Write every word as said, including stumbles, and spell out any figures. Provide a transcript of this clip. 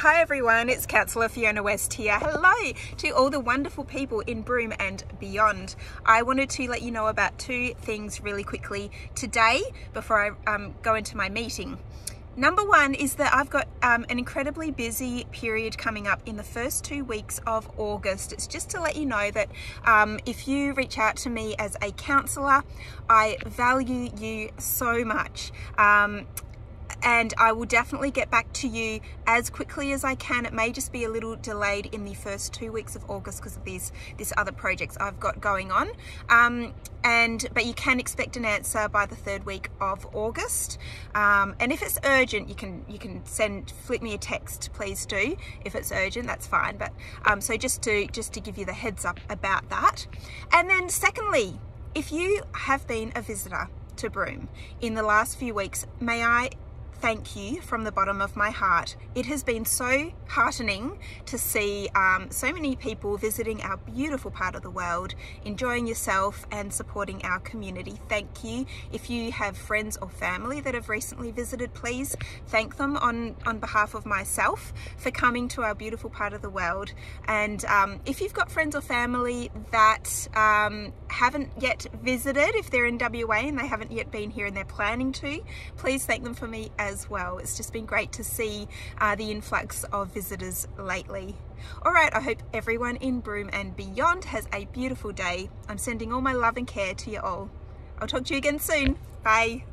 Hi everyone, it's Councillor Fiona West here. Hello to all the wonderful people in Broome and beyond. I wanted to let you know about two things really quickly today before I um, go into my meeting. Number one is that I've got um, an incredibly busy period coming up in the first two weeks of August. It's just to let you know that um, if you reach out to me as a counsellor, I value you so much. Um, And I will definitely get back to you as quickly as I can. It may just be a little delayed in the first two weeks of August because of these this other projects I've got going on. Um, and but you can expect an answer by the third week of August. Um, and if it's urgent, you can you can send flip me a text, please do. If it's urgent, that's fine. But um, so just to just to give you the heads up about that. And then secondly, if you have been a visitor to Broome in the last few weeks, may I thank you from the bottom of my heart. It has been so heartening to see um, so many people visiting our beautiful part of the world, enjoying yourself and supporting our community. Thank you. If you have friends or family that have recently visited, please thank them on, on behalf of myself for coming to our beautiful part of the world. And um, if you've got friends or family that um, haven't yet visited, if they're in W A and they haven't yet been here and they're planning to, please thank them for me as well. It's just been great to see uh, the influx of visitors lately. Alright, I hope everyone in Broome and beyond has a beautiful day. I'm sending all my love and care to you all. I'll talk to you again soon. Bye.